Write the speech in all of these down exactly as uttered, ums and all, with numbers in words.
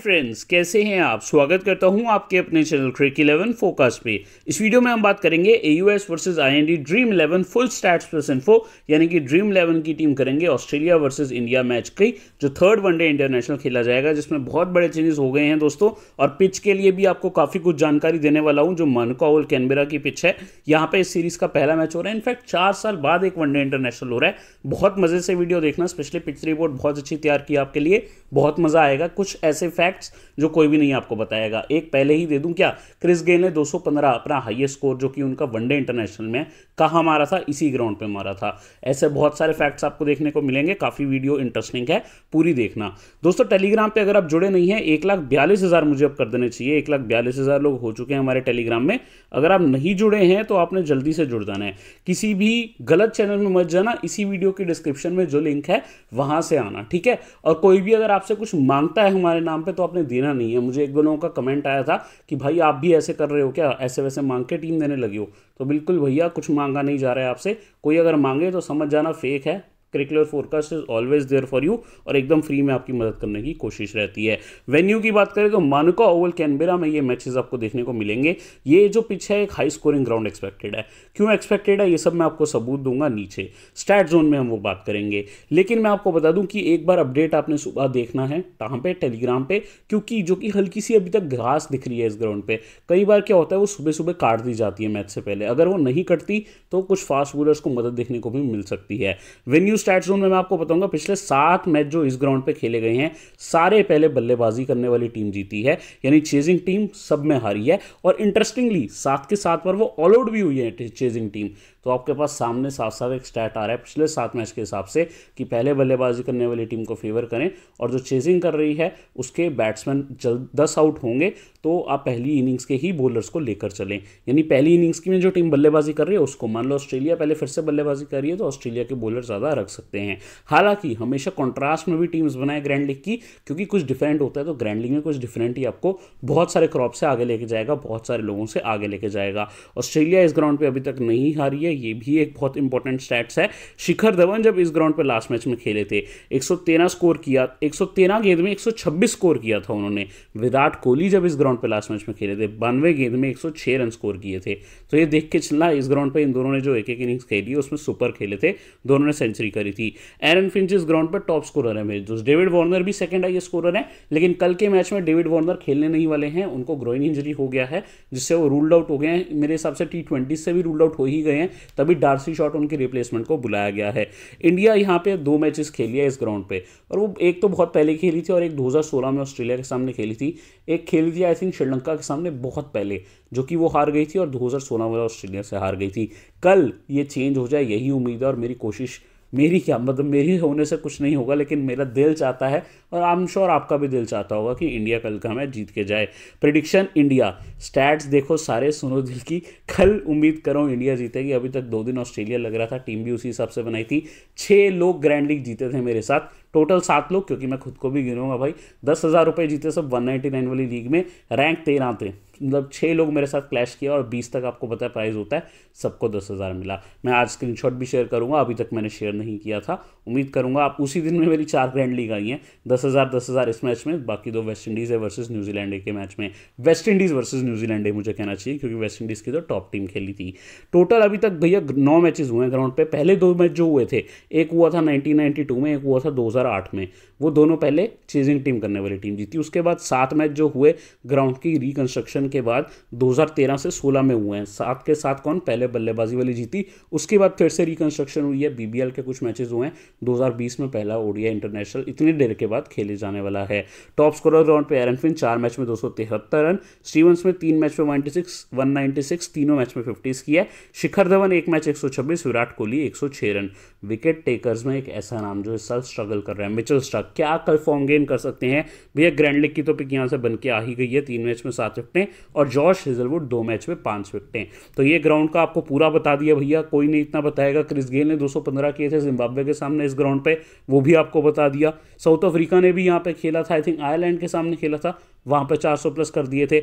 Friends कैसे हैं आप। स्वागत करता हूं आपके अपने चैनल क्रिकेट इलेवन फोकस पे। इस वीडियो में हम बात करेंगे A U S versus I N D dream eleven full stats plus info, यानी कि ड्रीम इलेवन की टीम करेंगे ऑस्ट्रेलिया वर्सेस इंडिया मैच की, जो थर्ड वनडे इंटरनेशनल खेला जाएगा, जिसमें बहुत बड़े चेंजेस हो गए हैं दोस्तों। और पिच के लिए भी आपको काफ़ी कुछ जानकारी देने वाला हूँ, जो मानुका ओवल कैनबेरा की पिच है। यहाँ पर इस सीरीज़ का पहला मैच हो रहा है, इनफैक्ट चार साल बाद एक वनडे इंटरनेशनल हो रहा है। बहुत मज़े से वीडियो देखना, स्पेशली पिच रिपोर्ट बहुत अच्छी तैयार की आपके लिए, बहुत मज़ा आएगा। कुछ ऐसे फैक्ट्स जो कोई भी नहीं आपको बताएगा। एक पहले ही दे दूं क्या, क्रिस गेल ने दो सौ पंद्रह अपना हाईएस्ट स्कोर जो कि उनका वनडे इंटरनेशनल में कहाँ मारा था, इसी ग्राउंड पे मारा था। ऐसे बहुत सारे फैक्ट्स आपको देखने को मिलेंगे, काफ़ी वीडियो इंटरेस्टिंग है, पूरी देखना दोस्तों। टेलीग्राम पे अगर आप जुड़े नहीं हैं, एक लाख बयालीस हज़ार मुझे अब कर देने चाहिए। एक लाख बयालीस हज़ार लोग हो चुके हैं हमारे टेलीग्राम में। अगर आप नहीं जुड़े हैं तो आपने जल्दी से जुड़ जाना है। किसी भी गलत चैनल में मत जाना, इसी वीडियो की डिस्क्रिप्शन में जो लिंक है वहाँ से आना, ठीक है। और कोई भी अगर आपसे कुछ मांगता है हमारे नाम पे तो आपने देना नहीं है। मुझे एक दो लोगों का कमेंट आया था कि भाई आप भी ऐसे कर रहे हो क्या, ऐसे वैसे मांग के टीम देने लगे हो। तो बिल्कुल भैया, कुछ मांगा नहीं जा रहा है आपसे। कोई अगर मांगे तो समझ जाना फेक है। Cricket eleven focus is always there for you, और एकदम फ्री में आपकी मदद करने की कोशिश रहती है। वेन्यू की बात करें तो मानुका ओवल कैनबेरा में ये मैचेस आपको देखने को मिलेंगे। ये जो पिच है एक हाई स्कोरिंग ग्राउंड एक्सपेक्टेड है। क्यों एक्सपेक्टेड है ये सब मैं आपको सबूत दूंगा नीचे स्टैट जोन में, हम वो बात करेंगे। लेकिन मैं आपको बता दूं कि एक बार अपडेट आपने सुबह देखना है कहाँ पे, टेलीग्राम पे, क्योंकि जो कि हल्की सी अभी तक घास दिख रही है इस ग्राउंड पर। कई बार क्या होता है वो सुबह सुबह काट दी जाती है मैच से पहले। अगर वो नहीं कटती तो कुछ फास्ट बॉलर्स को मदद देखने को भी मिल सकती है। वेन्यू स्टैट जोन में मैं आपको बताऊंगा पिछले सात मैच जो इस ग्राउंड पे खेले गए हैं, सारे पहले बल्लेबाजी करने वाली टीम जीती है, यानी चेजिंग टीम सब में हारी है। और इंटरेस्टिंगली सात के सात पर वो ऑल आउट भी हुई है चेजिंग टीम। तो आपके पास सामने साथ साथ एक स्टैट आ रहा है पिछले सात मैच के हिसाब से कि पहले बल्लेबाजी करने वाली टीम को फेवर करें, और जो चेजिंग कर रही है उसके बैट्समैन जल्द दस आउट होंगे तो आप पहली इनिंग्स के ही बॉलर्स को लेकर चलें। यानी पहली इनिंग्स की में जो टीम बल्लेबाजी कर रही है उसको, मान लो ऑस्ट्रेलिया पहले फिर से बल्लेबाजी कर रही है तो ऑस्ट्रेलिया के बॉलर ज़्यादा रख सकते हैं। हालांकि हमेशा कॉन्ट्रास्ट में भी टीम्स बनाए ग्रैंड लीग की, क्योंकि कुछ डिफरेंट होता है तो ग्रैंड लीग में कुछ डिफरेंट ही आपको बहुत सारे क्रॉप से आगे लेके जाएगा, बहुत सारे लोगों से आगे लेके जाएगा। ऑस्ट्रेलिया इस ग्राउंड पर अभी तक नहीं हारी है, ये भी एक बहुत इंपॉर्टेंट स्टैट्स है। शिखर धवन जब इस ग्राउंड पर लास्ट मैच में खेले थे एक सौ तेरह स्कोर किया, एक सौ तेरह गेंद में एक सौ छब्बीस स्कोर किया था उन्होंने। विराट कोहली जब इस ग्राउंड पर लास्ट मैच में खेले थे बानवे गेंद में एक सौ छह रन स्कोर किए थे। तो ये देख के चलना इस ग्राउंड पर इन दोनों ने जो एक एक इनिंग्स खेली उसमें सुपर खेले थे, दोनों ने सेंचुरी करी थी। एरन फिंच इस ग्राउंड पर टॉप स्कोरर है मेरे दोस्त। डेविड वार्नर भी सेकंड हाईएस्ट स्कोरर है, लेकिन कल के मैच में डेविड वार्नर खेलने नहीं वाले हैं, उनको ग्रोइन इंजरी हो गया है जिससे वो रूल्ड आउट हो गए हैं। मेरे हिसाब से टी ट्वेंटी से भी रूल्ड आउट हो ही गए हैं, तभी डार्सी शॉर्ट उनके रिप्लेसमेंट को बुलाया गया है। इंडिया यहाँ पे दो मैचेस खेली है इस ग्राउंड पे, और वो एक तो बहुत पहले खेली थी और एक दो हज़ार सोलह में ऑस्ट्रेलिया के सामने खेली थी। एक खेली थी आई थिंक श्रीलंका के सामने बहुत पहले, जो कि वो हार गई थी, और दो हज़ार सोलह वाला ऑस्ट्रेलिया से हार गई थी। कल ये चेंज हो जाए यही उम्मीद है, और मेरी कोशिश, मेरी क्या मतलब, मेरी होने से कुछ नहीं होगा, लेकिन मेरा दिल चाहता है और आई एम श्योर आपका भी दिल चाहता होगा कि इंडिया कल का मैच जीत के जाए। प्रेडिक्शन इंडिया, स्टैट्स देखो सारे, सुनो दिल की। कल उम्मीद करो इंडिया जीतेगी। अभी तक दो दिन ऑस्ट्रेलिया लग रहा था, टीम भी उसी हिसाब से बनाई थी। छः लोग ग्रैंड लीग जीते थे मेरे साथ, टोटल सात लोग, क्योंकि मैं खुद को भी गिनूंगा भाई। दस हज़ार रुपये जीते सब एक सौ निन्यानवे वाली लीग में, रैंक तेरह थे, मतलब छः लोग मेरे साथ क्लैश किया, और बीस तक आपको पता है प्राइज़ होता है, सबको दस हज़ार मिला। मैं आज स्क्रीनशॉट भी शेयर करूंगा, अभी तक मैंने शेयर नहीं किया था। उम्मीद करूंगा आप उसी दिन में, मेरी चार ग्रैंड लीग आई हैं, दस हज़ार दस हज़ार इस मैच में, बाकी दो वेस्ट इंडीज़ है वर्सेस न्यूजीलैंड के मैच में, वेस्ट इंडीज़ वर्सेस न्यूजीलैंड है मुझे कहना चाहिए, क्योंकि वेस्ट इंडीज़ की तो टॉप टीम खेली थी। टोटल अभी तक भैया नौ मैचेज़ हुए हैं ग्राउंड पर। पहले दो मैच जो हुए थे, एक हुआ था नाइनटीन नाइन्टी टू में, एक हुआ था दो हज़ार आठ में, वो दोनों पहले चेजिंग टीम करने वाली टीम जीती। उसके बाद सात मैच जो हुए ग्राउंड की रिकन्स्ट्रक्शन के बाद दो हज़ार तेरह से सोलह में हुए हैं। सात के साथ कौन, पहले बल्लेबाजी वाली जीती, उसके बाद फिर से रिकंस्ट्रक्शन हुई है। बीबीएल के कुछ मैचेस हुए हैं, दो हज़ार बीस में पहला ओडीआई इंटरनेशनल इतनी देर के बाद खेले जाने वाला है। टॉप स्कोरर ग्राउंड पे एरन फिंच, चार मैच में दो सौ तिहत्तर रन, स्टीवन स्मिथ तीन मैच में वन नाइन्टी सिक्स, तीनों मैच में फिफ्टीज किया। शिखर धवन एक मैच एक सौ छब्बीस, विराट कोहली एक सौ छह रन। विकेट टेकर्स में एक ऐसा नाम जो इस साल स्ट्रगल कर रहा है, मिचेल स्टार्क, क्या कल फॉर्म गेन कर सकते हैं भैया। ग्रैंड लीग की तो पिक यहाँ से बन के आ ही गई है, तीन मैच में सात विकटें, और जॉश हेजलवुड दो मैच में पांच विकटें। तो ये ग्राउंड का आपको पूरा बता दिया भैया, कोई नहीं इतना बताएगा। क्रिस गेल ने दो सौ पंद्रह किए थे जिम्बाब्वे के सामने इस ग्राउंड पे, वो भी आपको बता दिया। साउथ अफ्रीका ने भी यहाँ पे खेला था, आई थिंक आयरलैंड के सामने खेला था, वहाँ पे चार सौ प्लस कर दिए थे।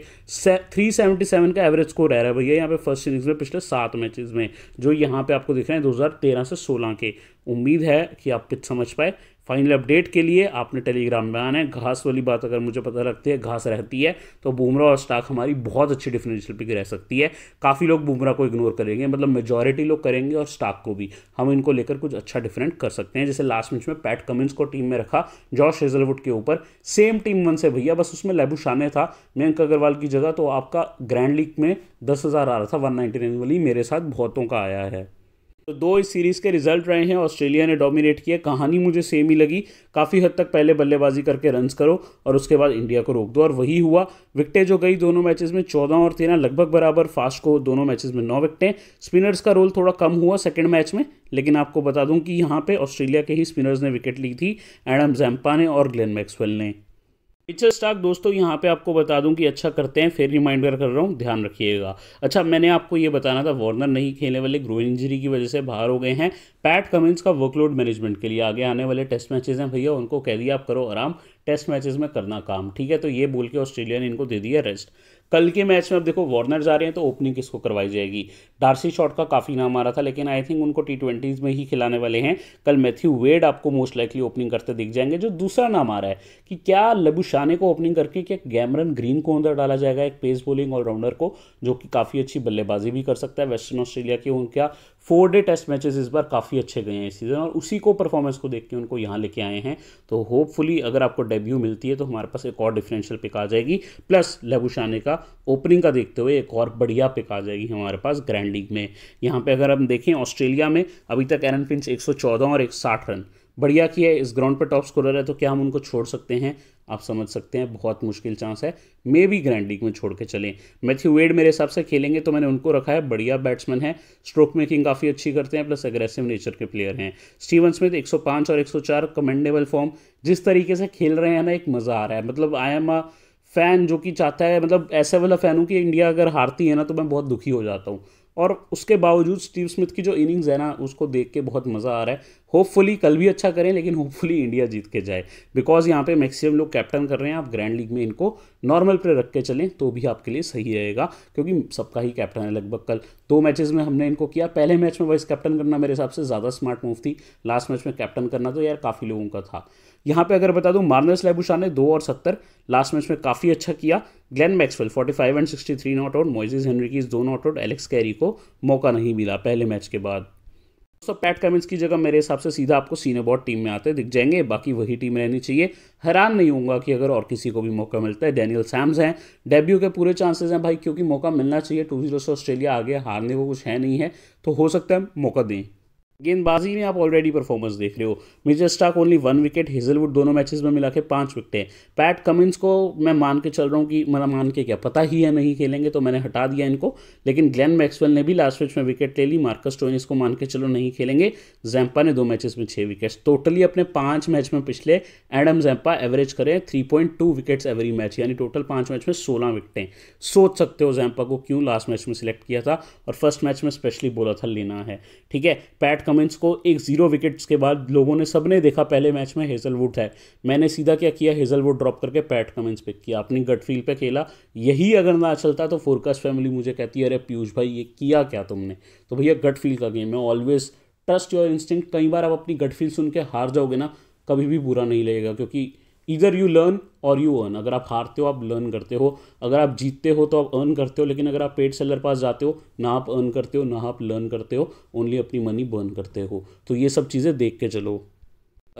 तीन सौ सतहत्तर का एवरेज स्कोर रह रहा है भैया यहाँ पे फर्स्ट इनिंग्स में पिछले सात मैचेस में, जो यहाँ पे आपको दिख रहे हैं दो हज़ार तेरह से सोलह के। उम्मीद है कि आप कुछ समझ पाए। फाइनल अपडेट के लिए आपने टेलीग्राम में आना है। घास वाली बात अगर मुझे पता लगती है, घास रहती है तो बुमराह और स्टार्क हमारी बहुत अच्छी डिफरेंशियल पिक रह सकती है। काफ़ी लोग बुमराह को इग्नोर करेंगे, मतलब मेजॉरिटी लोग करेंगे, और स्टार्क को भी। हम इनको लेकर कुछ अच्छा डिफरेंट कर सकते हैं। जैसे लास्ट मैच में पैट कमिंस को टीम में रखा जॉश हेजलवुड के ऊपर, सेम टीम वन से भैया, बस उसमें लैबू शाने था मयंक अग्रवाल की जगह, तो आपका ग्रैंड लीग में दस हज़ार आ रहा था वन नाइन्टी नाइन वाली, मेरे साथ बहुतों का आया है। तो दो इस सीरीज़ के रिजल्ट रहे हैं। ऑस्ट्रेलिया ने डोमिनेट किया, कहानी मुझे सेम ही लगी, काफ़ी हद तक पहले बल्लेबाजी करके रन्स करो और उसके बाद इंडिया को रोक दो, और वही हुआ। विकटें जो गई दोनों मैचेस में चौदह और तेरह लगभग बराबर, फास्ट को दोनों मैचेस में नौ विकटें। स्पिनर्स का रोल थोड़ा कम हुआ सेकेंड मैच में, लेकिन आपको बता दूं कि यहाँ पे ऑस्ट्रेलिया के ही स्पिनर्स ने विकेट ली थी, एडम ज़ैम्पा ने और ग्लेन मैक्सवेल ने। मिचेल स्टार्क दोस्तों यहाँ पे आपको बता दूं कि अच्छा करते हैं, फिर रिमाइंडर कर रहा हूँ, ध्यान रखिएगा। अच्छा, मैंने आपको ये बताना था, वार्नर नहीं खेलने वाले, ग्रो इंजरी की वजह से बाहर हो गए हैं। पैट कमिंस का वर्कलोड मैनेजमेंट के लिए आगे आने वाले टेस्ट मैचेस हैं भैया, उनको कह दिया आप करो आराम, टेस्ट मैचेस में करना काम, ठीक है। तो ये बोल के ऑस्ट्रेलिया ने इनको दे दिया रेस्ट। कल के मैच में अब देखो वार्नर जा रहे हैं, तो ओपनिंग किसको करवाई जाएगी। डार्सी शॉट का काफ़ी नाम आ रहा था, लेकिन आई थिंक उनको टी ट्वेंटीज़ में ही खिलाने वाले हैं। कल मैथ्यू वेड आपको मोस्ट लाइकली ओपनिंग करते दिख जाएंगे। जो दूसरा नाम आ रहा है कि क्या लबू शाने को ओपनिंग करके क्या गैमरन ग्रीन को अंदर डाला जाएगा, एक पेस बॉलिंग ऑलराउंडर को जो कि काफ़ी अच्छी बल्लेबाजी भी कर सकता है। वेस्टर्न ऑस्ट्रेलिया के उनका फोर डे टेस्ट मैचेस इस बार काफ़ी अच्छे गए हैं इस सीज़न, और उसी को परफॉर्मेंस को देख के उनको यहाँ लेके आए हैं। तो होपफुली अगर आपको डेब्यू मिलती है तो हमारे पास एक और डिफरेंशियल पिक आ जाएगी, प्लस लबू शाने का ओपनिंग का देखते हुए एक और बढ़िया पिक आ जाएगी हमारे पास ग्रैंड लीग में। यहाँ पे अगर हम देखें ऑस्ट्रेलिया में अभी तक एरन फिंच एक सौ चौदह और एक सौ साठ रन बढ़िया किया है, इस ग्राउंड पर टॉप स्कोरर है, तो क्या हम उनको छोड़ सकते हैं? आप समझ सकते हैं बहुत मुश्किल चांस है, मे बी ग्रैंड लीग में छोड़ के चलें। मैथ्यू वेड मेरे हिसाब से खेलेंगे, तो मैंने उनको रखा है, बढ़िया बैट्समैन है, स्ट्रोक मेकिंग काफ़ी अच्छी करते हैं, प्लस एग्रेसिव नेचर के प्लेयर हैं। स्टीवन स्मिथ एक सौ पाँच और एक सौ चार कमेंडेबल फॉर्म, जिस तरीके से खेल रहे हैं ना, एक मज़ा आ रहा है। मतलब आई एम अ फ़ैन जो कि चाहता है, मतलब ऐसे वाला फ़ैन हूँ कि इंडिया अगर हारती है ना तो मैं बहुत दुखी हो जाता हूँ, और उसके बावजूद स्टीव स्मिथ की जो इनिंग्स है ना उसको देख के बहुत मज़ा आ रहा है। होपफुली कल भी अच्छा करें, लेकिन होपफुली इंडिया जीत के जाए, बिकॉज यहाँ पे मैक्सिमम लोग कैप्टन कर रहे हैं। आप ग्रैंड लीग में इनको नॉर्मल पे रख के चलें तो भी आपके लिए सही रहेगा, क्योंकि सबका ही कैप्टन है लगभग। कल दो मैचेस में हमने इनको किया, पहले मैच में वाइस कैप्टन करना मेरे हिसाब से ज़्यादा स्मार्ट मूव थी, लास्ट मैच में कैप्टन करना तो यार काफ़ी लोगों का था। यहाँ पे अगर बता दूं, मार्नस लैबुशा ने दो और सत्तर लास्ट मैच में काफ़ी अच्छा किया। ग्लेन मैक्सवेल पैंतालीस एंड तिरेसठ नॉट आउट, मोइसेस हेनरिकीज दो नॉट आउट, एलेक्स कैरी को मौका नहीं मिला पहले मैच के बाद। दोस्तों पैट कमिंस की जगह मेरे हिसाब से सीधा आपको सीनेबॉट टीम में आते दिख जाएंगे, बाकी वही टीम रहनी चाहिए। हैरान नहीं होऊंगा कि अगर और किसी को भी मौका मिलता है। डैनियल सैम्स हैं, डेब्यू के पूरे चांसेस हैं भाई, क्योंकि मौका मिलना चाहिए। टू जीरो से ऑस्ट्रेलिया आगे, हारने को कुछ है नहीं है, तो हो सकता है मौका दें। गेंदबाजी में आप ऑलरेडी परफॉर्मेंस देख रहे हो। Mitchell Starc only one wicket, Hazlewood दोनों मैचेस में मिला के पाँच विकेटें। पैट कमिंस को मैं मान के चल रहा हूँ कि मैं मान के क्या पता ही है नहीं खेलेंगे, तो मैंने हटा दिया इनको। लेकिन ग्लेन मैक्सवेल ने भी लास्ट मैच में विकेट ले ली। मार्कस स्टोइनिस को मान के चलो नहीं खेलेंगे। ज़ैम्पा ने दो मैचेस में छः विकेट्स, टोटली अपने पाँच मैच में पिछले एडम ज़ैम्पा एवरेज करें three point two wickets every match, यानी टोटल पाँच मैच में सोलह विकेटें। सोच सकते हो ज़ैम्पा को क्यों लास्ट मैच में सिलेक्ट किया था, और फर्स्ट मैच में स्पेशली बोला था लेना है, ठीक है। पैट कमिंस को एक जीरो विकेट्स के बाद लोगों ने सबने देखा पहले मैच में हेजलवुड है। मैंने सीधा क्या किया, हेजलवुड ड्रॉप करके पैट कमिंस पिक किया, अपनी गट फील पे खेला। यही अगर ना चलता तो फोरकास्ट फैमिली मुझे कहती है अरे पीयूष भाई ये किया क्या तुमने, तो भैया गट फील का गेम है, ऑलवेज ट्रस्ट योर इंस्टिंक्ट। कई बार आप अपनी गट फील सुन के हार जाओगे ना, कभी भी बुरा नहीं लगेगा, क्योंकि इधर यू लर्न और यू अर्न। अगर आप हारते हो आप लर्न करते हो, अगर आप जीतते हो तो आप अर्न करते हो, लेकिन अगर आप पेड सेलर पास जाते हो ना आप अर्न करते हो ना आप लर्न करते हो, ओनली अपनी मनी बर्न करते हो। तो ये सब चीज़ें देख के चलो।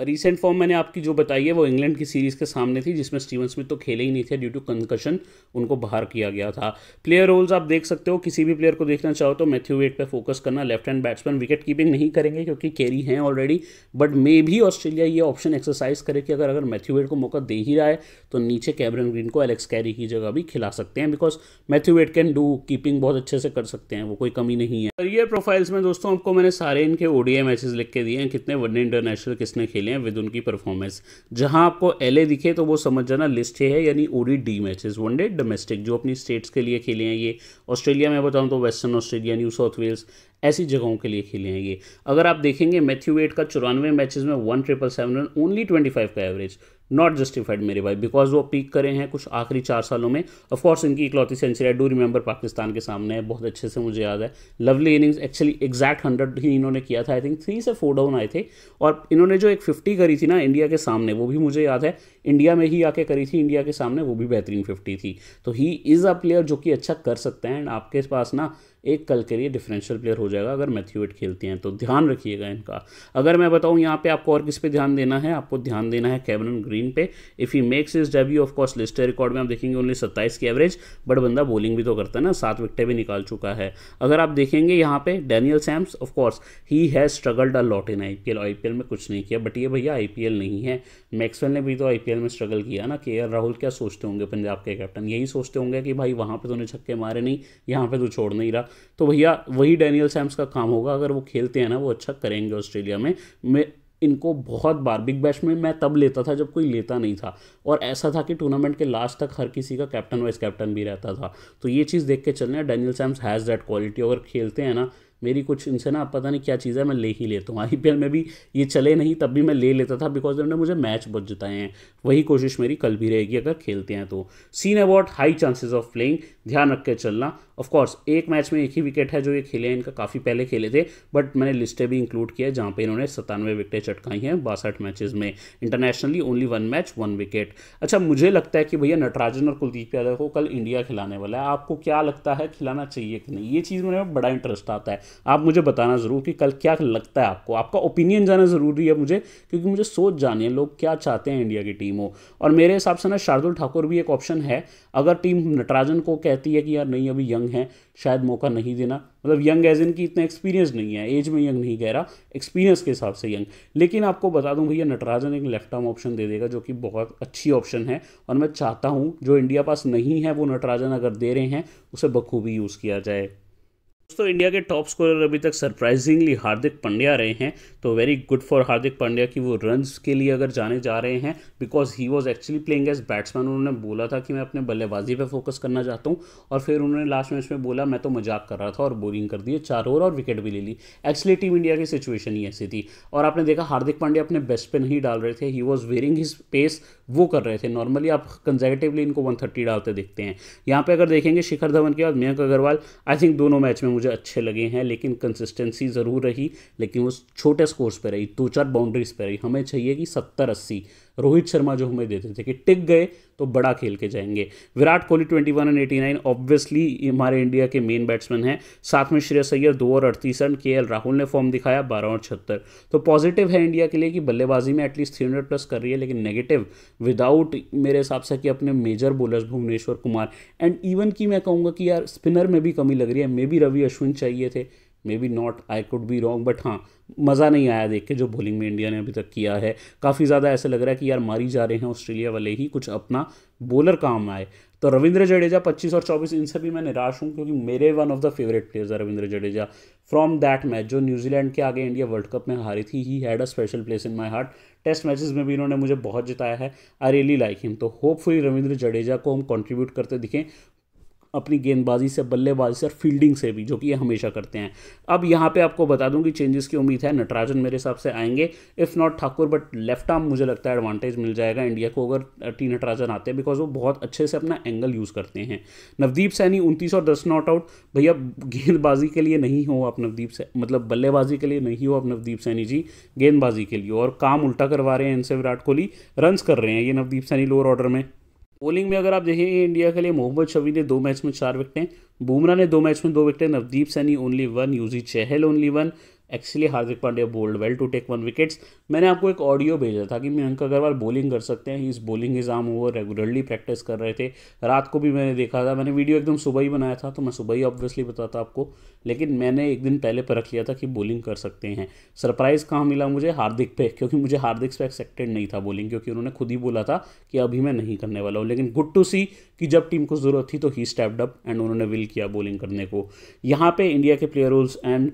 रिसेंट फॉर्म मैंने आपकी जो बताई है वो इंग्लैंड की सीरीज़ के सामने थी, जिसमें स्टीवन स्मिथ तो खेले ही नहीं थे ड्यू टू कंकशन, उनको बाहर किया गया था। प्लेयर रोल्स आप देख सकते हो, किसी भी प्लेयर को देखना चाहो तो मैथ्यू वेड पे फोकस करना, left hand batsman, wicket keeping नहीं करेंगे क्योंकि कैरी हैं ऑलरेडी, बट मे भी ऑस्ट्रेलिया ये ऑप्शन एक्सरसाइज करे कि अगर अगर मैथ्यू वेड को मौका दे ही रहा है तो नीचे कैमरन ग्रीन को एलेक्स कैरी की जगह भी खिला सकते हैं, because Matthew Wade can do keeping, बहुत अच्छे से कर सकते हैं, वो कोई कमी नहीं है। करियर प्रोफाइल्स में दोस्तों आपको मैंने सारे इनके ओडीआई मैचेज लिख के दिए हैं, कितने वनडे इंटरनेशनल किसने खेले विद उनकी परफॉर्मेंस। जहां आपको एलए दिखे तो वो समझ जाना लिस्ट है, यानी ओडीडी मैचेस वनडे डोमेस्टिक जो अपनी स्टेट्स के लिए खेले हैं। ये ऑस्ट्रेलिया में बताऊं तो Western Australia, New South Wales, ऐसी जगहों के लिए खेले हैं ये। अगर आप देखेंगे मैथ्यू वेड का चौरानवे मैचेस में one triple seven run, only twenty five का एवरेज। नॉट जस्टिफाइड मेरे भाई, बिकॉज वो पीक करे हैं कुछ आखिरी चार सालों में। ऑफकोर्स इनकी इकलौती century I do remember Pakistan के सामने है, बहुत अच्छे से मुझे याद है। Lovely innings, actually exact hundred ही इन्होंने किया था, आई थिंक थ्री से फोर डाउन आए थे। और इन्होंने जो एक फिफ्टी करी थी ना इंडिया के सामने, वो भी मुझे याद है इंडिया में ही आके करी थी इंडिया के सामने, वो भी बेहतरीन फिफ्टी थी। तो ही इज़ अ प्लेयर जो कि अच्छा कर सकते हैं, एंड आपके पास ना एक कल के लिए डिफरेंशियल प्लेयर हो जाएगा अगर मैथ्यू वेड खेलते हैं, तो ध्यान रखिएगा इनका। अगर मैं बताऊं यहाँ पे आपको और किस पे ध्यान देना है, आपको ध्यान देना है कैमरन ग्रीन पे। If he makes his debut, of course list record में आप देखेंगे ओनली सत्ताईस की एवरेज, बट बंदा बॉलिंग भी तो करता है ना, सात विकटें भी निकाल चुका है। अगर आप देखेंगे यहाँ पे Daniel Sams, of course he has struggled a lot in I P L, I P L में कुछ नहीं किया, बट ये भैया आई पी एल नहीं है। मैक्सवेल ने भी तो आई पी एल में स्ट्रगल किया ना। के एल राहुल क्या सोचते होंगे पंजाब के कैप्टन, यही सोचते होंगे कि भाई वहाँ पर तो छक्के मारे नहीं, यहाँ पर तो छोड़ नहीं रहा। तो भैया वही डैनियल सैम्स का काम होगा, अगर वो खेलते हैं ना वो अच्छा करेंगे ऑस्ट्रेलिया में। मैं इनको बहुत बार बिग बैश में मैं तब लेता था जब कोई लेता नहीं था, और ऐसा था कि टूर्नामेंट के लास्ट तक हर किसी का कैप्टन वाइस कैप्टन भी रहता था। तो ये चीज़ देख के चलना, Daniel Sams has that quality. अगर खेलते हैं ना, मेरी कुछ इनसे ना पता नहीं क्या चीज़ है, मैं ले ही लेता हूँ। आईपीएल में भी ये चले नहीं तब भी मैं ले लेता था, बिकॉज उन्होंने मुझे मैच बहुत जिताए हैं। वही कोशिश मेरी कल भी रहेगी अगर खेलते हैं तो। Scene about high chances of playing, ध्यान रख के चलना। ऑफकोर्स एक मैच में एक ही विकेट है जो ये खेले हैं, इनका काफ़ी पहले खेले थे, बट मैंने लिस्टें भी इंक्लूड किया है जहाँ पर इन्होंने सतानवे विकेटें चटकाई हैं बासठ मैचेज़ में। Internationally only one match one wicket. अच्छा, मुझे लगता है कि भैया नटराजन और कुलदीप यादव को कल इंडिया खिलाने वाला है। आपको क्या लगता है, खिलाना चाहिए कि नहीं? ये चीज़ में बड़ा इंटरेस्ट आता है। आप मुझे बताना ज़रूर कि कल क्या लगता है आपको, आपका ओपिनियन जाना ज़रूरी है मुझे, क्योंकि मुझे सोच जानी है लोग क्या चाहते हैं इंडिया की टीम हो। और मेरे हिसाब से ना शार्दुल ठाकुर भी एक ऑप्शन है। अगर टीम नटराजन को कहती है कि यार नहीं अभी यंग है, शायद मौका नहीं देना, मतलब यंग एज इन की इतना एक्सपीरियंस नहीं है, एज में यंग नहीं कह रहा, एक्सपीरियंस के हिसाब से यंग। लेकिन आपको बता दूं भैया नटराजन एक लेफ्ट आर्म ऑप्शन दे देगा जो कि बहुत अच्छी ऑप्शन है, और मैं चाहता हूं जो इंडिया पास नहीं है वो नटराजन अगर दे रहे हैं उसे बखूबी यूज़ किया जाए। दोस्तों, इंडिया के टॉप स्कोरर अभी तक सरप्राइजिंगली हार्दिक पांड्या रहे हैं, तो very good for Hardik Pandya कि वो रन्स के लिए अगर जाने जा रहे हैं, because he was actually playing as batsman. उन्होंने बोला था कि मैं अपने बल्लेबाजी पे फोकस करना चाहता हूं, और फिर उन्होंने लास्ट मैच में बोला मैं तो मजाक कर रहा था, और बॉलिंग कर दी चार ओवर और विकेट भी ले ली। एक्चुअली टीम इंडिया की सिचुएशन ही ऐसी थी, और आपने देखा हार्दिक पांड्या अपने बेस्ट पे नहीं डाल रहे थे, he was wearing his pace, वो कर रहे थे। नॉर्मली आप कंजर्वेटिवली इनको वन थर्टी डालते देखते हैं। यहाँ पर अगर देखेंगे शिखर धवन के बाद मयंक अग्रवाल, आई थिंक दोनों मैच में मुझे अच्छे लगे हैं, लेकिन कंसिस्टेंसी ज़रूर रही, लेकिन वो छोटे स्कोर्स पे रही, दो चार बाउंड्रीज पे रही। हमें चाहिए कि सत्तर अस्सी रोहित शर्मा जो हमें देते थे कि टिक गए तो बड़ा खेल के जाएंगे। विराट कोहली इक्यासी और नवासी ऑब्वियसली हमारे इंडिया के मेन बैट्समैन हैं, साथ में श्रेयस अय्यर दो और अड़तीस रन। के एल राहुल ने फॉर्म दिखाया बारह और छिहत्तर। तो पॉजिटिव है इंडिया के लिए कि बल्लेबाजी में एटलीस्ट तीन सौ प्लस कर रही है, लेकिन नेगेटिव विदाउट मेरे हिसाब से कि अपने major bowlers Bhuvneshwar Kumar and even की मैं कहूँगा कि यार स्पिनर में भी कमी लग रही है। मे बी रवि अश्विन चाहिए थे, maybe not, I could be wrong, but हाँ मज़ा नहीं आया देख के जो बॉलिंग में इंडिया ने अभी तक किया है। काफ़ी ज़्यादा ऐसे लग रहा है कि यार मारी जा रहे हैं ऑस्ट्रेलिया वाले ही, कुछ अपना बॉलर काम आए। तो रविंद्र जडेजा पच्चीस और चौबीस, इनसे भी मैं निराश हूँ क्योंकि मेरे one of the favourite players है Ravindra Jadeja. From that match जो न्यूजीलैंड के आगे इंडिया वर्ल्ड कप में हारी थी, he had a special place in my heart. Test matches में भी इन्होंने मुझे बहुत जिताया है, आई रियली लाइक हिम। तो होपफुली रविंद्र जडेजा को हम कॉन्ट्रीब्यूट करते दिखें अपनी गेंदबाजी से, बल्लेबाजी से और फील्डिंग से भी, जो कि ये हमेशा करते हैं। अब यहाँ पे आपको बता दूं कि चेंजेस की उम्मीद है, नटराजन मेरे हिसाब से आएंगे, if not Thakur, but left arm मुझे लगता है एडवांटेज मिल जाएगा इंडिया को अगर टी नटराजन आते हैं, बिकॉज वो बहुत अच्छे से अपना एंगल यूज़ करते हैं। नवदीप सैनी उनतीस और दस नॉट आउट, भैया गेंदबाजी के लिए नहीं हो आप नवदीप से, मतलब बल्लेबाजी के लिए नहीं हो आप नवदीप सैनी जी, गेंदबाजी के लिए, और काम उल्टा करवा रहे हैं इनसे विराट कोहली, रन्स कर रहे हैं ये नवदीप सैनी लोअर ऑर्डर में। बॉलिंग में अगर आप देखेंगे इंडिया के लिए मोहम्मद शमी ने दो मैच में चार विकेटें, बुमराह ने दो मैच में दो विकेटें, Navdeep Saini only one, Yuzi Chahal only one. Actually Hardik Pandya bowled well to take one wickets. मैंने आपको एक ऑडियो भेजा था कि मयंक अग्रवाल बॉलिंग कर सकते हैं, he is bowling is arm, वो रेगुलरली प्रैक्टिस कर रहे थे। रात को भी मैंने देखा था, मैंने वीडियो एकदम सुबह ही बनाया था तो मैं सुबह ही ऑब्वियसली बताता आपको, लेकिन मैंने एक दिन पहले परख लिया था कि बॉलिंग कर सकते हैं। सरप्राइज़ कहाँ मिला मुझे, हार्दिक पे, क्योंकि मुझे हार्दिक से एक्सपेक्टेड नहीं था बॉलिंग, क्योंकि उन्होंने खुद ही बोला था कि अभी मैं नहीं करने वाला हूँ। लेकिन गुड टू सी कि जब टीम को ज़रूरत थी तो ही स्टेप्ड अप एंड उन्होंने विल किया बॉलिंग करने को। यहाँ पर इंडिया के प्लेयर रोल्स एंड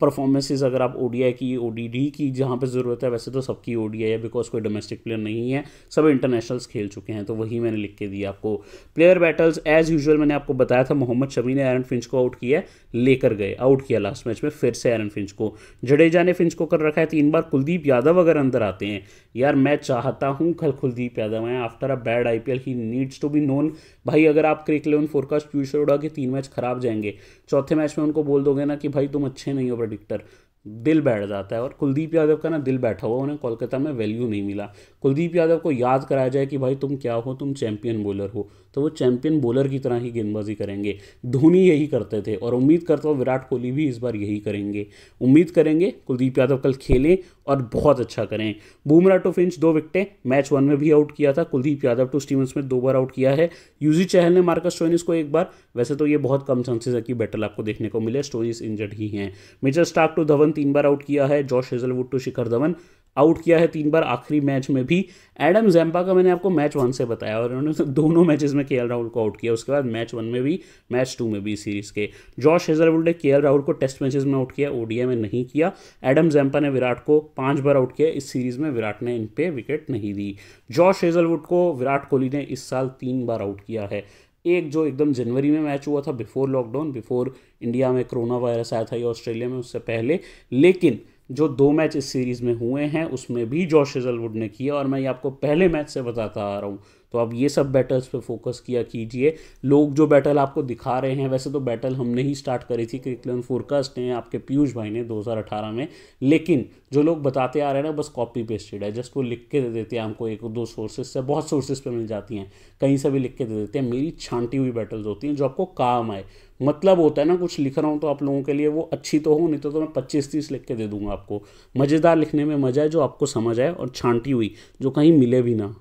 परफॉर्मेंसेस अगर आप ओडीआई की ओडीडी की जहाँ पे ज़रूरत है, वैसे तो सबकी ओडीआई है बिकॉज कोई डोमेस्टिक प्लेयर नहीं है, सब इंटरनेशनल्स खेल चुके हैं, तो वही मैंने लिख के दिया आपको। प्लेयर बैटल्स एज यूजुअल मैंने आपको बताया था, मोहम्मद शमी ने एरन फिंच को आउट किया, लेकर गए, आउट किया लास्ट मैच में फिर से एरन फिंच को, जडेजा ने फिंच को कर रखा है तीन बार। कुलदीप यादव अगर अंदर आते हैं, यार मैं चाहता हूँ कल कुलदीप यादव हैं, after a bad I P L he needs to be known. भाई अगर आप क्रिकेट इलेवन फोरकास्ट फ्यूचर उड़ा के तीन मैच खराब जाएंगे, चौथे मैच में उनको बोल दोगे ना कि भाई तुम अच्छे नहीं हो, प्रेडिक्टर, दिल बैठ जाता है। और कुलदीप यादव का ना दिल बैठा हुआ, उन्हें कोलकाता में वैल्यू नहीं मिला। कुलदीप यादव को याद कराया जाए कि भाई तुम क्या हो, तुम चैंपियन बॉलर हो, तो वो चैंपियन बॉलर की तरह ही गेंदबाजी करेंगे। धोनी यही करते थे और उम्मीद करता हूँ विराट कोहली भी इस बार यही करेंगे। उम्मीद करेंगे कुलदीप यादव कल खेलें और बहुत अच्छा करें। बुमराह टू फिंच दो विकटें, मैच वन में भी आउट किया था। Kuldeep Yadav to Steven Smith दो बार आउट किया है। यूजी चहल ने मार्कस स्टोइनिस को एक बार, वैसे तो ये बहुत कम चांसेस है कि बैटल आपको देखने को मिले, स्टोइनिस इंजर्ड ही हैं। मिचेल स्टार्क टू धवन तीन बार आउट किया है। Josh Hazlewood to Shikhar Dhawan out किया है तीन बार, आखिरी मैच में भी। एडम जैम्पा का मैंने आपको मैच वन से बताया और उन्होंने दोनों मैचेस में केएल राहुल को आउट किया, उसके बाद मैच वन में भी, मैच टू में भी सीरीज के। जॉश हेजलवुड ने केएल राहुल को टेस्ट मैचेस में आउट किया, ओडीआई में नहीं किया। एडम जैम्पा ने विराट को पांच बार आउट किया, इस सीरीज में विराट ने इन पे विकेट नहीं दी। जॉश हेजलवुड को विराट कोहली ने इस साल तीन बार आउट किया है, एक जो एकदम जनवरी में मैच हुआ था बिफोर लॉकडाउन, बिफोर इंडिया में कोरोना वायरस आया था या ऑस्ट्रेलिया में, उससे पहले। लेकिन जो दो मैच इस सीरीज़ में हुए हैं उसमें भी जॉश हेजलवुड ने किया, और मैं ये आपको पहले मैच से बताता आ रहा हूँ। तो आप ये सब बैटल्स पे फोकस किया कीजिए। लोग जो बैटल आपको दिखा रहे हैं, वैसे तो बैटल हमने ही स्टार्ट करी थी क्रिकेट इलेवन फोरकास्ट ने, आपके पीयूष भाई ने दो हज़ार अठारह में, लेकिन जो लोग बताते आ रहे हैं ना, बस कॉपी पेस्टेड है, जस्ट वो लिख के दे देते हैं हमको एक दो सोर्सेज से, बहुत सोर्सेज पे मिल जाती हैं, कहीं से भी लिख के दे देते हैं। मेरी छांटी हुई बैटल्स होती हैं जो आपको काम आए, मतलब होता है ना कुछ लिख रहा हूँ तो आप लोगों के लिए वो अच्छी तो हो, नहीं तो, तो मैं पच्चीस तीस लिख के दे दूँगा आपको। मज़ेदार लिखने में मजा है, जो आपको समझ आए, और छांटी हुई जो कहीं मिले भी ना।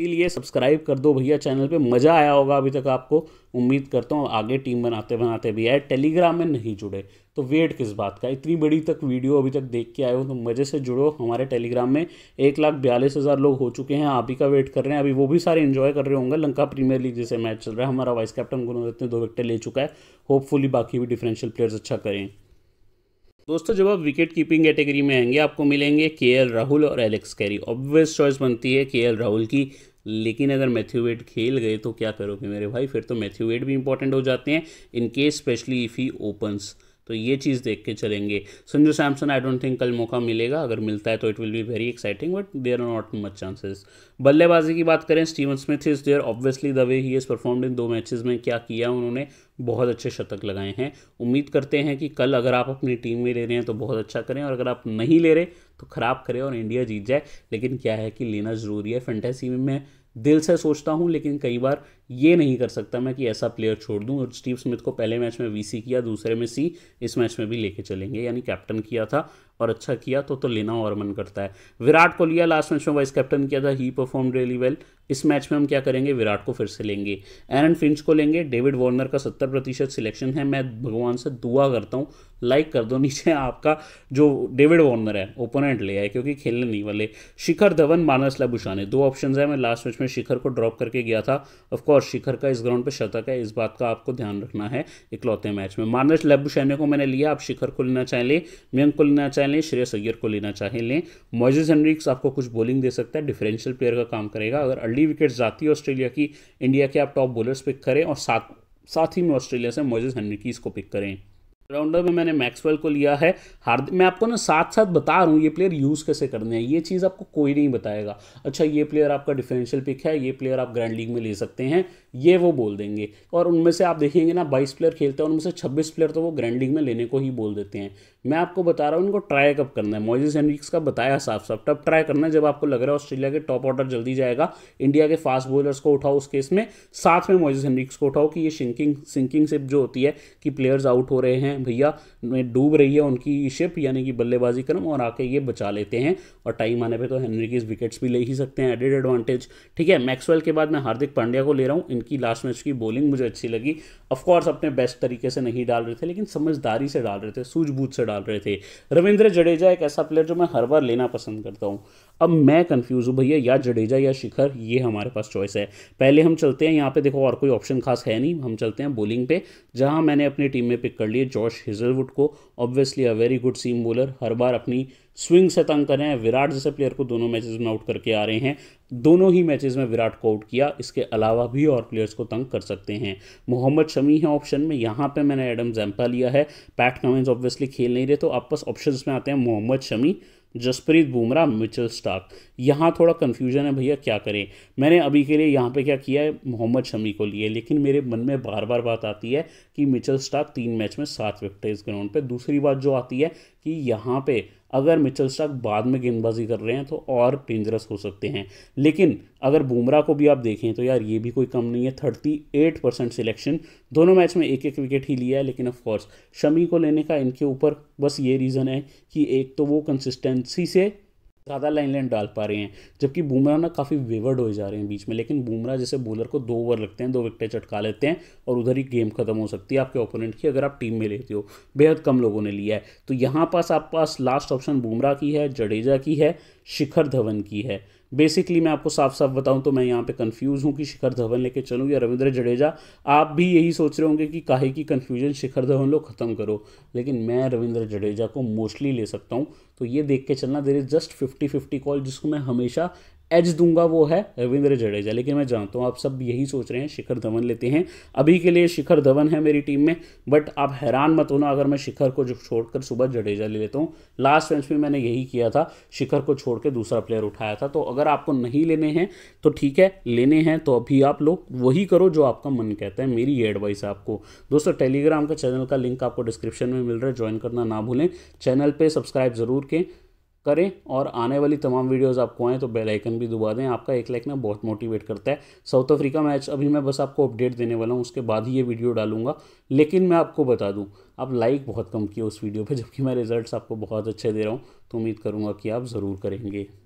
इसीलिए सब्सक्राइब कर दो भैया चैनल पे, मज़ा आया होगा अभी तक आपको, उम्मीद करता हूँ आगे टीम बनाते बनाते भी आए। टेलीग्राम में नहीं जुड़े तो वेट किस बात का, इतनी बड़ी तक वीडियो अभी तक देख के आए हो तो मज़े से जुड़ो हमारे टेलीग्राम में। एक लाख बयालीस हज़ार लोग हो चुके हैं, आप ही का वेट कर रहे हैं। अभी वो भी सारे एंजॉय कर रहे होंगे, लंका प्रीमियर लीग जैसे मैच चल रहा है, हमारा वाइस कैप्टन गुरु रत्न दो विकेट ले चुका है, होपफुली बाकी भी डिफरेंशियल प्लेयर्स अच्छा करें। दोस्तों जब आप विकेट कीपिंग कैटेगरी में आएंगे आपको मिलेंगे केएल राहुल और एलेक्स कैरी। ऑब्वियस चॉइस बनती है केएल राहुल की, लेकिन अगर मैथ्यू वेड खेल गए तो क्या करोगे मेरे भाई, फिर तो मैथ्यू वेड भी इंपॉर्टेंट हो जाते हैं, in case specially if he opens, तो ये चीज़ देख के चलेंगे। Sanju Samson I don't think कल मौका मिलेगा, अगर मिलता है तो it will be very exciting, but there are not much chances. बल्लेबाजी की बात करें, Steven Smith is there, obviously the way he is performed in दो मैचेस में, क्या किया उन्होंने, बहुत अच्छे शतक लगाए हैं। उम्मीद करते हैं कि कल अगर आप अपनी टीम में ले रहे हैं तो बहुत अच्छा करें, और अगर आप नहीं ले रहे तो ख़राब करें और इंडिया जीत जाए। लेकिन क्या है कि लेना ज़रूरी है, फैंटेसी में मैं दिल से सोचता हूं, लेकिन कई बार ये नहीं कर सकता मैं कि ऐसा प्लेयर छोड़ दूं। और स्टीव स्मिथ को पहले मैच में वीसी किया, दूसरे में सी, इस मैच में भी लेके चलेंगे, यानी कैप्टन किया था और अच्छा किया, तो तो लेना और मन करता है। विराट को लिया, लास्ट मैच में वाइस कैप्टन किया था, ही परफॉर्म रियली वेल। इस मैच में हम क्या करेंगे, विराट को फिर से लेंगे, एरन फिंच को लेंगे। डेविड वार्नर का सत्तर प्रतिशत सिलेक्शन है, मैं भगवान से दुआ करता हूँ लाइक कर दो नीचे आपका जो डेविड वार्नर है ओपोनेंट ले आए, क्योंकि खेलने नहीं वाले। शिखर धवन, मानस लाबुशाने, दो ऑप्शन है। मैं लास्ट मैच में शिखर को ड्रॉप करके गया था, ऑफकोर्स शिखर का इस ग्राउंड पर शतक है, इस बात का आपको ध्यान रखना है इकलौते मैच में। मानस लाबुशाने को मैंने लिया, आप शिखर को लेना चाहें लें, मयंक को लेना चाहें लें, श्रेयस अय्यर को लेना चाहें लें। मोइसेस हेनरिक्स आपको कुछ बॉलिंग दे सकता है, डिफरेंशियल प्लेयर का काम करेगा। अगर अर्ली विकेट्स जाती है ऑस्ट्रेलिया की, इंडिया के आप टॉप बॉलर्स पिक करें, और साथ साथ ही में ऑस्ट्रेलिया से मोइसेस हेनरिक्स को पिक करें। राउंडर में मैंने मैक्सवेल को लिया है, हार्दिक, मैं आपको ना साथ साथ बता रहा हूँ ये प्लेयर यूज़ कैसे करने हैं, ये चीज़ आपको कोई नहीं बताएगा। अच्छा ये प्लेयर आपका डिफरेंशियल पिक है, ये प्लेयर आप ग्रैंड लीग में ले सकते हैं, ये वो बोल देंगे। और उनमें से आप देखेंगे ना बाईस प्लेयर खेलते हैं, उनमें से छब्बीस प्लेयर तो वो ग्रैंड लीग में लेने को ही बोल देते हैं। मैं आपको बता रहा हूँ इनको ट्राई कब करना है, मोइसेस हेनरिक्स का बताया साफ साफ, तब ट्राई करना है जब आपको लग रहा है ऑस्ट्रेलिया के टॉप ऑर्डर जल्दी जाएगा, इंडिया के फास्ट बॉलर्स को उठाओ उस केस में, साथ में मोइसेस हेनरिक्स को उठाओ कि ये सिंकिंग सिंकिंग शिप जो होती है कि प्लेयर्स आउट हो रहे हैं भैया, डूब रही है उनकी शिप, यानी कि बल्लेबाजी क्रम, और आके ये बचा लेते हैं, और टाइम आने पर तो हेनरिक्स विकेट्स भी ले ही सकते हैं, एडेड एडवांटेज। ठीक है, मैक्सवेल के बाद मैं हार्दिक पांड्या को ले रहा हूँ, इनकी लास्ट मैच की बॉलिंग मुझे अच्छी लगी, ऑफकोर्स अपने बेस्ट तरीके से नहीं डाल रहे थे, लेकिन समझदारी से डाल रहे थे, सूझबूझ से डाल रहे थे। रविंद्र जडेजा एक ऐसा प्लेयर जो मैं हर बार लेना पसंद करता हूँ। अब मैं कंफ्यूज हूँ भैया, या जडेजा या शिखर, ये हमारे पास चॉइस है। पहले हम चलते हैं यहाँ पे, देखो और कोई ऑप्शन खास है नहीं, हम चलते हैं बॉलिंग पे, जहाँ मैंने अपनी टीम में पिक कर लिए जॉश हेजलवुड को, obviously a very good seam bowler, हर बार अपनी स्विंग से तंग कर रहे हैं। विराट जैसे प्लेयर को दोनों मैचेस में आउट करके आ रहे हैं, दोनों ही मैचेस में विराट को आउट किया, इसके अलावा भी और प्लेयर्स को तंग कर सकते हैं। मोहम्मद शमी है ऑप्शन में, यहाँ पे मैंने एडम ज़म्पा लिया है, पैट कमिंस ऑब्वियसली खेल नहीं रहे, तो आपके पास ऑप्शंस में आते हैं मोहम्मद शमी, जसप्रीत बुमराह, मिचेल स्टार्क। यहाँ थोड़ा कन्फ्यूजन है भैया, क्या करें। मैंने अभी के लिए यहाँ पे क्या किया है, मोहम्मद शमी को लिए, लेकिन मेरे मन में बार बार बात आती है कि मिचेल स्टार्क तीन मैच में सात विकेट है इस ग्राउंड पे। दूसरी बात जो आती है कि यहाँ पे अगर मिचेल स्टार्क बाद में गेंदबाजी कर रहे हैं तो और डेंजरस हो सकते हैं, लेकिन अगर बुमराह को भी आप देखें तो यार ये भी कोई कम नहीं है, अड़तीस परसेंट सिलेक्शन, दोनों मैच में एक एक विकेट ही लिया है। लेकिन ऑफकोर्स शमी को लेने का इनके ऊपर बस ये रीज़न है कि एक तो वो कंसिस्टेंसी से ज़्यादा लाइन लाइन डाल पा रहे हैं, जबकि बुमराह ना काफ़ी वेवर्ड हो जा रहे हैं बीच में, लेकिन बुमराह जैसे बॉलर को दो ओवर लगते हैं, दो विकेटें चटका लेते हैं और उधर ही गेम खत्म हो सकती है आपके ओपोनेंट की, अगर आप टीम में लेते हो। बेहद कम लोगों ने लिया है, तो यहाँ पास आप पास लास्ट ऑप्शन बुमराह की है, जडेजा की है, शिखर धवन की है। बेसिकली मैं आपको साफ साफ बताऊं तो मैं यहाँ पे कंफ्यूज हूँ कि शिखर धवन लेके चलूँ या रविंद्र जडेजा। आप भी यही सोच रहे होंगे कि काहे की कंफ्यूजन, शिखर धवन लो, ख़त्म करो, लेकिन मैं रविंद्र जडेजा को मोस्टली ले सकता हूँ, तो ये देख के चलना। There is just fifty fifty call, जिसको मैं हमेशा एज दूंगा वो है रविंद्र जडेजा, लेकिन मैं जानता हूँ आप सब यही सोच रहे हैं शिखर धवन लेते हैं। अभी के लिए शिखर धवन है मेरी टीम में, बट आप हैरान मत होना अगर मैं शिखर को जो छोड़कर सुबह जडेजा ले लेता हूँ। लास्ट मैच में मैंने यही किया था, शिखर को छोड़ के दूसरा प्लेयर उठाया था। तो अगर आपको नहीं लेने हैं तो ठीक है, लेने हैं तो अभी आप लोग वही करो जो आपका मन कहता है, मेरी ये एडवाइस है आपको। दोस्तों टेलीग्राम का चैनल का लिंक आपको डिस्क्रिप्शन में मिल रहा है, ज्वाइन करना ना भूलें, चैनल पर सब्सक्राइब जरूर के करें, और आने वाली तमाम वीडियोस आपको आएँ तो बेल आइकन भी दबा दें। आपका एक लाइक ना बहुत मोटिवेट करता है। साउथ अफ्रीका मैच अभी मैं बस आपको अपडेट देने वाला हूँ, उसके बाद ही ये वीडियो डालूंगा। लेकिन मैं आपको बता दूँ, आप लाइक बहुत कम किए उस वीडियो पे, जबकि मैं रिजल्ट्स आपको बहुत अच्छे दे रहा हूँ, तो उम्मीद करूँगा कि आप ज़रूर करेंगे।